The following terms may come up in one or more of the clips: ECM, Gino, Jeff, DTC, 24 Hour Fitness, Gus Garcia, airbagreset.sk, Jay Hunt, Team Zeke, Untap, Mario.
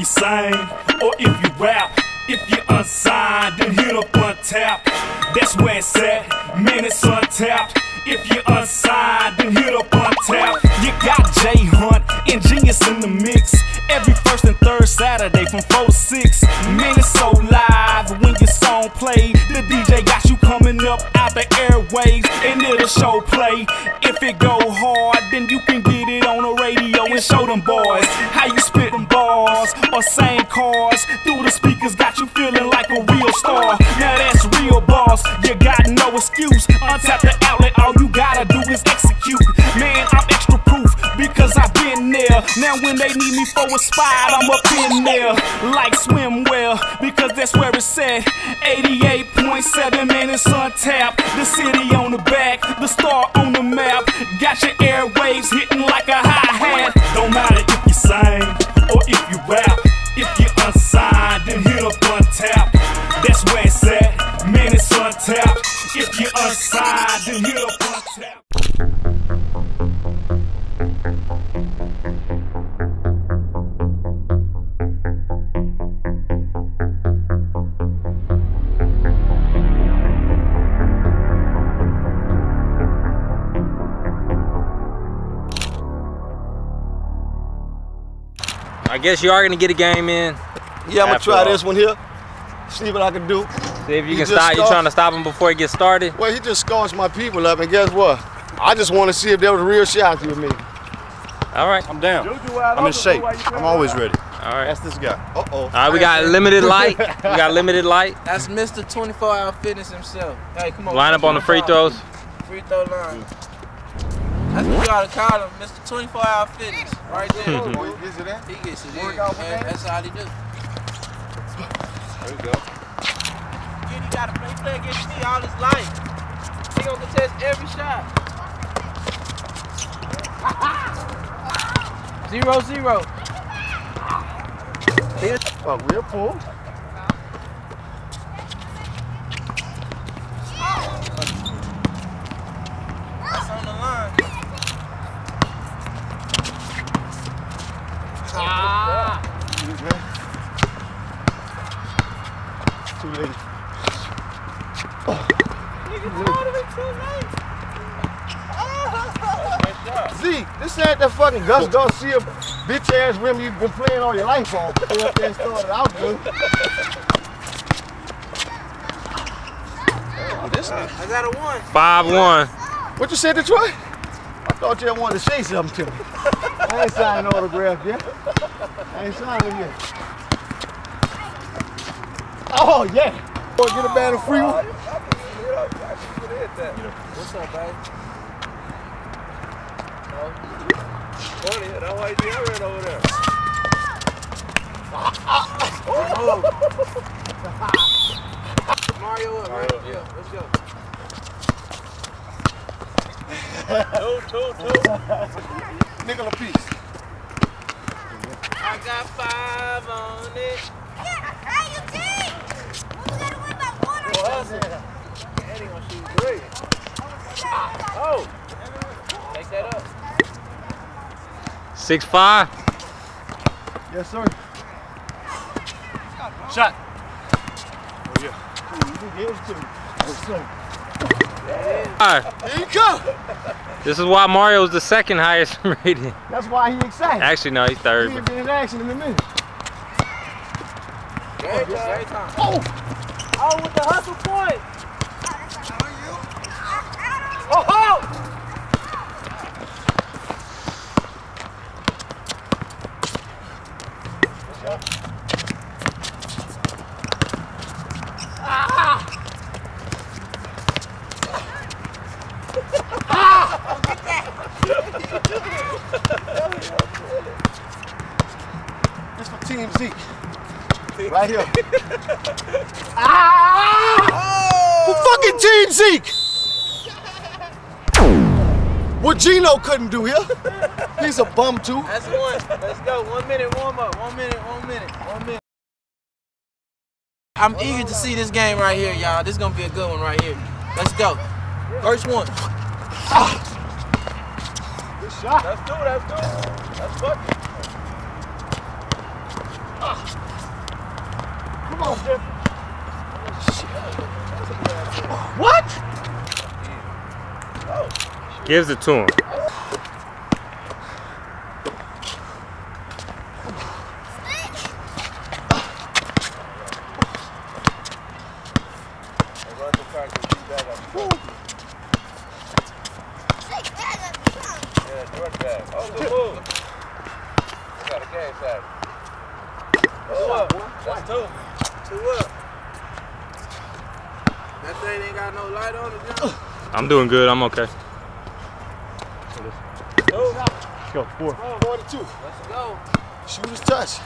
you sing, or if you rap. If you're unsigned, then hit up Untap. That's where it's at, man, it's untapped. If you're unsigned, then hit up Untap. You got Jay Hunt and Genius in the mix. Every first and third Saturday from 4 to 6. Man, it's so live when your song played. The DJ got you coming up out the airwaves, and it'll show play. If it go hard, then you can get it on the radio and show them boys how you spit them bars or same cars. Through the speakers got you feeling like a real star. Now that's real boss, you got no excuse. Untap the outlet, all you gotta do is execute. Man, I'm extra proof because I've been there. Now when they need me for a spot, I'm up in there like swimwear, because that's where it's at. 88.7, man, it's Untap. The city on the back, the star on the map. Got your airwaves hitting like a hi-hat. Don't matter if you sing or if you rap. If you're unsigned, then hit up Untap. That's where it's at, man, it's Untap. If you're unsigned, then hit up Untap. I guess you are going to get a game in. Yeah, I'm going to try this one here. See what I can do. See if you can stop. You trying to stop him before he gets started? Well, he just scorched my people up, and guess what? I just want to see if there was a real shot with me. All right. I'm down. I'm in shape. I'm always ready. All right. That's this guy. Uh-oh. All right, we got limited light. We got limited light. That's Mr. 24 Hour Fitness himself. Hey, come on. Line up on the free throws. Free throw line. That's what you gotta call him, Mr. 24 Hour Fitness. Right there. He gets it in. He gets it in. That's all he do. There you go. Kid, he gotta play against me all his life. He gonna contest every shot. 0-0. Oh, we'll pull. That's on the line. Ah. Too late. Oh. Nigga told him it's too late. Oh. Zeke, this ain't that fucking Gus Garcia bitch ass women you've been playing all your life on. They up there started out good. Oh, this one. I got a 1. 5-1. What you said, Detroit? I thought you wanted to say something to me. I ain't signed an autograph yet. I ain't signed it yet. Oh, yeah. Boy, get a bad and free one. What's up, babe? That's why you do it over there. Mario up, right? Yeah, let's go. 2-2-2. Nickel a piece. I got 5 on it. Oh, take that up. 6-5. Yes, sir. Shot. Oh, yeah. You can give it to me. Yes, sir. All right. Here you go. This is why Mario's the second highest rated. That's why he's excited. Actually, no, he's third. He ain't been in action in a minute. Great time. Oh! Oh, with the hustle point. Oh, oh! Ah! Ah! Look at that! This for Team Zeke. Right here. Ah! Oh! For fucking Team Zeke! What Gino couldn't do here. He's a bum too. That's 1. Let's go. 1 minute warm up. 1 minute. I'm eager to see this game right here, y'all. This is gonna be a good one right here. Let's go. First one. Good shot. Let's do it. Let's fuck it. Come on, Jeff. What? Gives it to him. I'm doing good. I'm okay. Go, four. Four to two. Let's go. Shooters touch.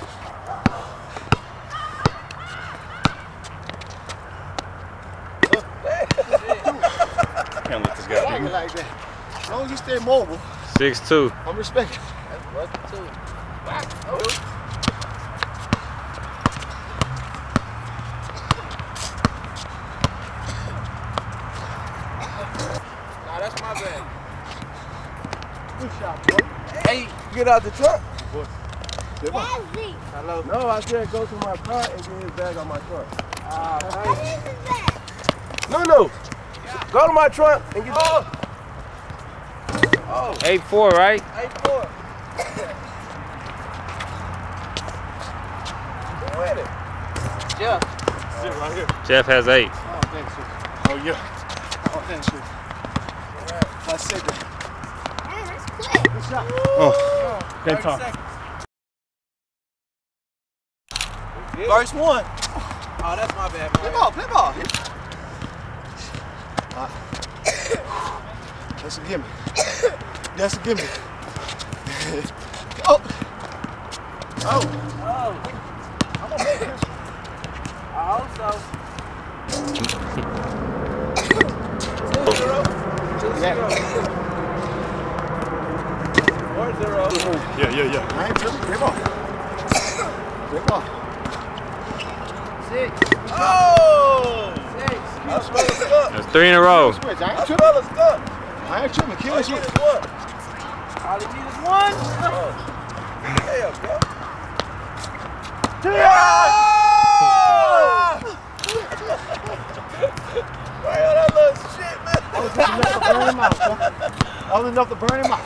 Can't let this guy do it like that. As long as you stay mobile. 6-2. I'm respecting. That's what two. Back. Oh. Get out the truck. Hello. No, I said go to my car and get his bag on my truck. Right. No. Yeah. Go to my truck and get. Oh. 8-4, right? 8-4. Who with it? Jeff. Sit right here. Jeff has 8. Oh, thanks, sir. Oh yeah. Oh, thanks, sir. All right. My second. Oh, good time. First one. Oh, that's my bad, man. Play ball. That's a gimme. Oh. I'm gonna make this one. I hope so. 4-0. Yeah. I ain't tripping. Great ball. 6. Oh! 6. That's 3 in a row. I ain't tripping. Kill us. All he needs is one. Damn, bro. Mario, that little shit, man. I was enough to burn him out.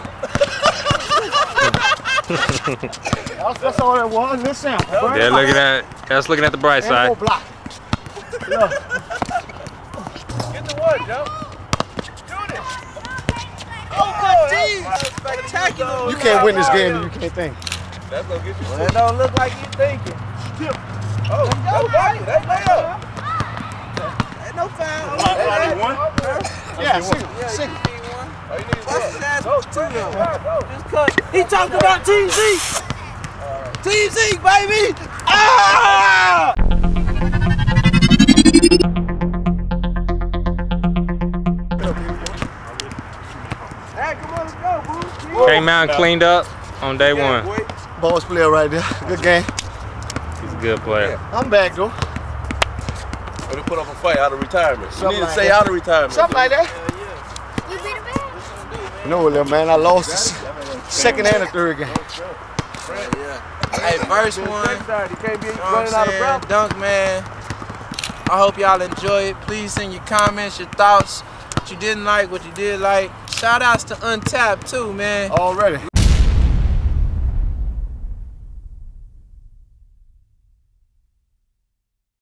That's all that was. Listen, they're looking at. That's looking at the bright side. Block. Yeah. Get the one, Joe. Do this. Spectacular. You can't win this game if you can't think. That's gonna get you. Well, it don't look like you thinking. Oh, that's layup. Ain't no foul. Yeah, single. He talked about Team Zeke. Team Zeke, baby! Ah! Came out and cleaned up on day one. Boss player right there. Good game. He's a good player. I'm back though. Gonna put up a fight out of retirement. You need to say out of retirement. Something like that. No, little man, I lost the second and the third game. Hey, first one, dunk, man. I hope y'all enjoy it. Please send your comments, your thoughts, what you didn't like, what you did like. Shout outs to Untap, too, man. Already.